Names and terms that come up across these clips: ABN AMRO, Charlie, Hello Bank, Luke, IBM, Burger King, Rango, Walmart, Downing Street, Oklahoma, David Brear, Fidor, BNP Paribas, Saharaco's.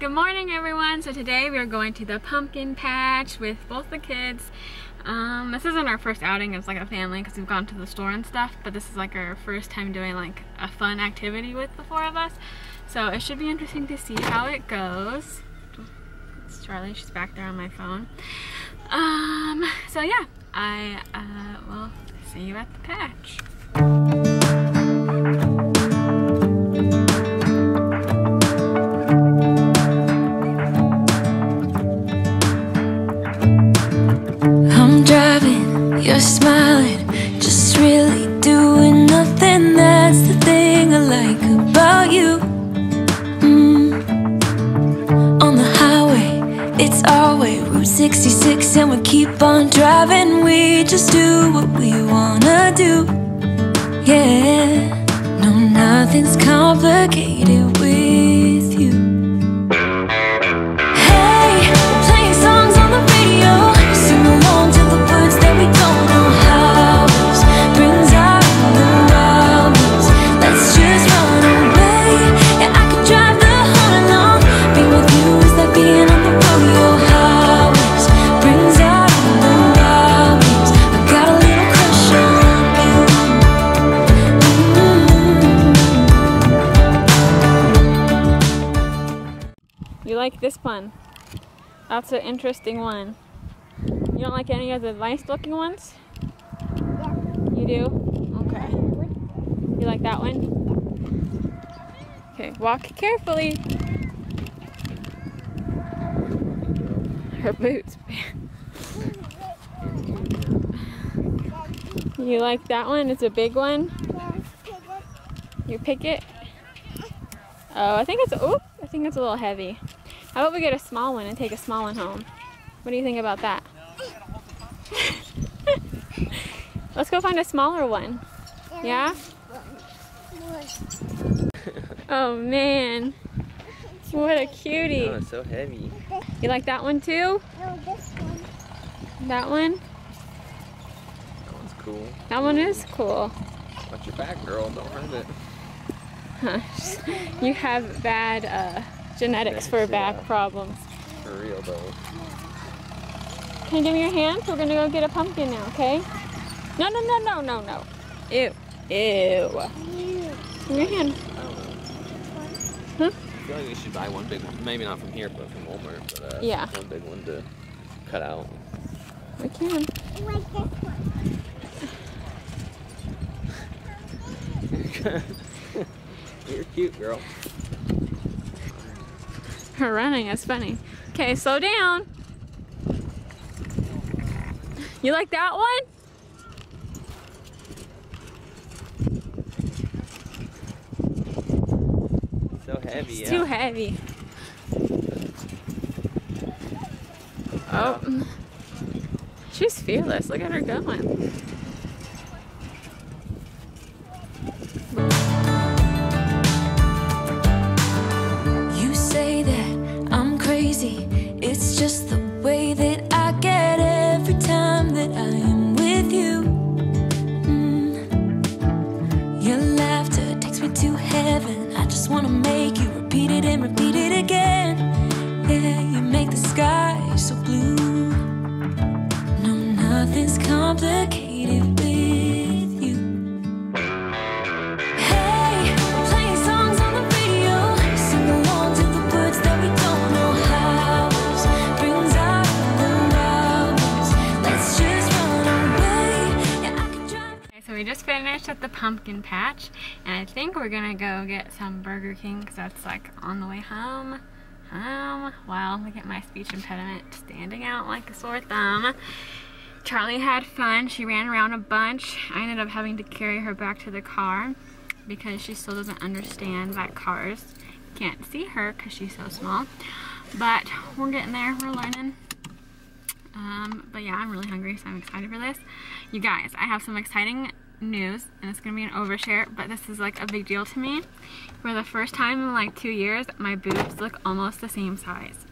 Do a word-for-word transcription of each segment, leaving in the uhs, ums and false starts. Good morning, everyone. So today we are going to the pumpkin patch with both the kids. Um, this isn't our first outing as like a family because we've gone to the store and stuff, but this is like our first time doing like a fun activity with the four of us. So it should be interesting to see how it goes. It's Charlie, she's back there on my phone. Um, so yeah, I uh, will see you at the patch. You're smiling, just really doing nothing. That's the thing I like about you. mm. On the highway, it's our way, Route sixty-six, and we keep on driving. We just do what we wanna do. Yeah, no, nothing's complicated with you. Hey, we're playing songs on the radio, sing along to the words that we don't. Like this one. That's an interesting one. You don't like any of the nice looking ones? Yeah. You do? Okay. You like that one? Okay, walk carefully. Her boots. You like that one? It's a big one? You pick it? Oh, I think it's, oh, I think it's a little heavy. How about we get a small one and take a small one home? What do you think about that? Let's go find a smaller one. Yeah? Oh man. What a cutie. Oh, it's so heavy. You like that one too? No, this one. That one? That one's cool. That one is cool. Watch your back, girl. Don't hurt it. Huh. You have bad uh, genetics for back yeah. problems. For real though. Can you give me your hand? We're gonna go get a pumpkin now, okay? No, no, no, no, no, no. Ew. Ew. Give me your hand. I don't know. Huh? I feel like we should buy one big one. Maybe not from here, but from Walmart. But, uh, yeah. One big one to cut out. We can. I like this one. You're cute, girl. Her running is funny. Okay, slow down. You like that one? So heavy. It's yeah. too heavy. Oh. oh. She's fearless. Look at her going. It's just the way that I get every time that I am with you. mm. Your laughter takes me to heaven. I just want to make you repeat it and repeat it again. Yeah, you make the sky so blue. No, nothing's complicated. We just finished at the pumpkin patch, and I think we're gonna go get some Burger King because that's like on the way home. Um, wow, look at my speech impediment standing out like a sore thumb. Charlie had fun. She ran around a bunch. I ended up having to carry her back to the car because she still doesn't understand that cars can't see her because she's so small. But we're getting there. We're learning. Um, but yeah, I'm really hungry, so I'm excited for this. You guys, I have some exciting news, and it's gonna be an overshare, but this is like a big deal to me. For the first time in like two years, my boobs look almost the same size.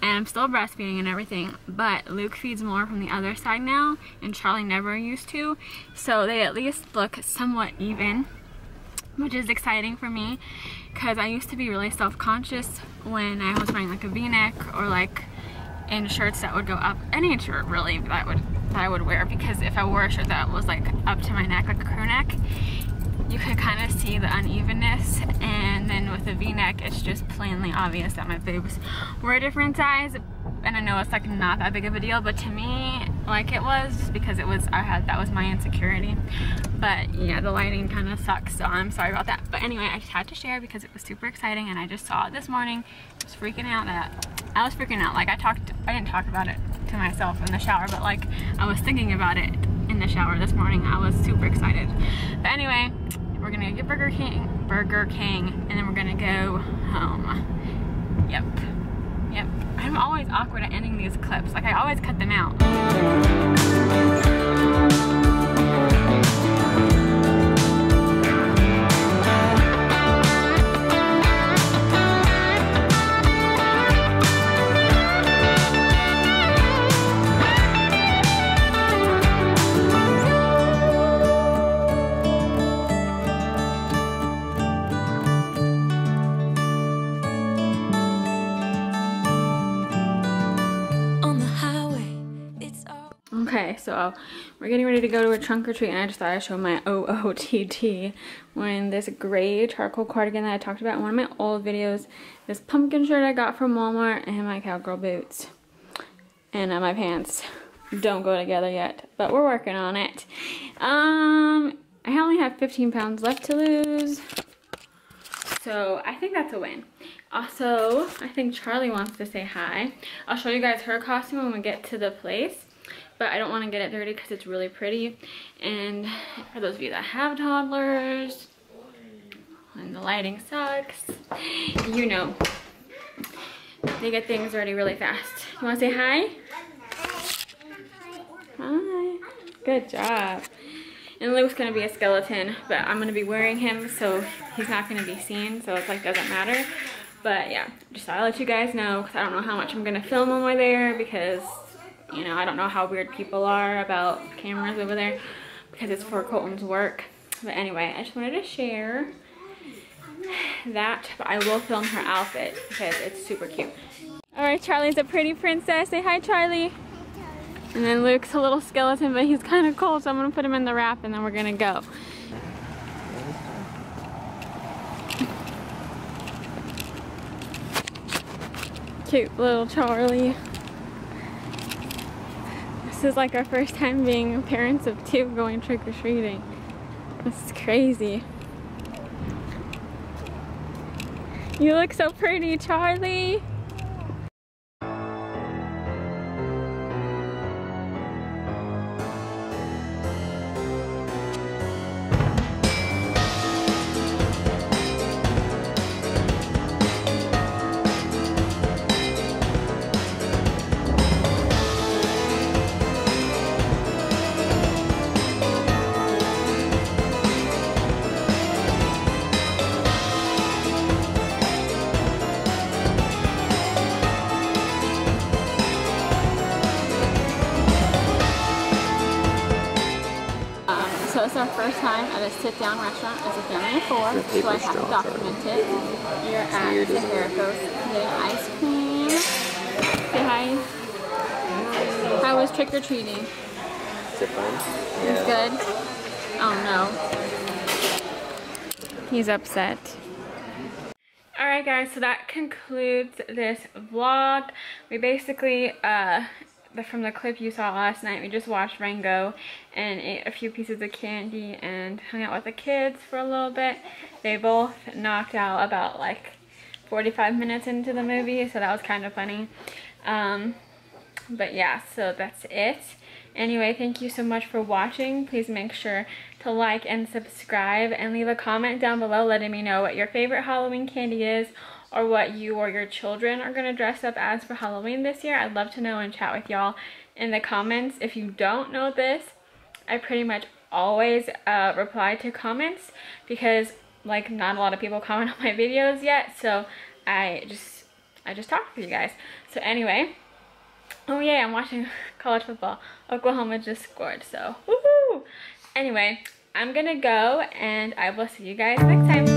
And I'm still breastfeeding and everything, but Luke feeds more from the other side now, and Charlie never used to, so they at least look somewhat even. which is exciting for me because I used to be really self-conscious when I was wearing like a V-neck or like in shirts that would go up, any shirt really that would that I would wear, because if I wore a shirt that was like up to my neck, like a crew neck, you could kind of see the unevenness, and then with a V-neck it's just plainly obvious that my boobs were a different size. And I know it's like not that big of a deal, but to me, like it was, just because it was, I had, that was my insecurity. But yeah, the lighting kind of sucks, so I'm sorry about that. But anyway, I just had to share because it was super exciting, and I just saw it this morning. I was freaking out that, I was freaking out. Like I talked, I didn't talk about it to myself in the shower, but like I was thinking about it in the shower this morning. I was super excited. But anyway, we're gonna get Burger King, Burger King, and then we're gonna go home. Yep. Yep. I'm always awkward at ending these clips. Like, I always cut them out. Okay, so we're getting ready to go to a trunk or treat, and I just thought I'd show my O O T D. Wearing this gray charcoal cardigan that I talked about in one of my old videos, this pumpkin shirt I got from Walmart, and my cowgirl boots. And uh, my pants don't go together yet, but we're working on it. Um, I only have fifteen pounds left to lose, so I think that's a win. Also, I think Charlie wants to say hi. I'll show you guys her costume when we get to the place. But I don't want to get it dirty because it's really pretty. And for those of you that have toddlers, and the lighting sucks, you know, they get things dirty really fast. You want to say hi? Hi. Good job. And Luke's going to be a skeleton, but I'm going to be wearing him, so he's not going to be seen, so it's like doesn't matter. But yeah, just thought I'd let you guys know, because I don't know how much I'm going to film when we're there, because... you know, I don't know how weird people are about cameras over there, because it's for Colton's work. But anyway, I just wanted to share that. But I will film her outfit because it's super cute. Alright, Charlie's a pretty princess. Say hi, Charlie. Hi, Charlie. And then Luke's a little skeleton, but he's kind of cold, so I'm going to put him in the wrap and then we're going to go. Cute little Charlie. This is like our first time being parents of two going trick-or-treating. This is crazy. You look so pretty, Charlie! Our first time at a sit-down restaurant as a family of four, so I have to document it. You're at Saharaco's getting ice cream. Say hi. How was trick-or-treating? Is it fun? Yeah. It's good? Oh no. He's upset. Alright guys, so that concludes this vlog. We basically, uh, from the clip you saw last night, we just watched Rango and ate a few pieces of candy and hung out with the kids for a little bit. They both knocked out about like forty-five minutes into the movie, so that was kind of funny. Um, but yeah, so that's it. Anyway, thank you so much for watching. Please make sure to like and subscribe and leave a comment down below letting me know what your favorite Halloween candy is, or what you or your children are going to dress up as for Halloween this year. I'd love to know and chat with y'all in the comments. If you don't know this, I pretty much always uh, reply to comments because like not a lot of people comment on my videos yet, so I just I just talk for you guys. So anyway, oh yeah, I'm watching college football. Oklahoma just scored, so woohoo! Anyway, I'm gonna go, and I will see you guys next time.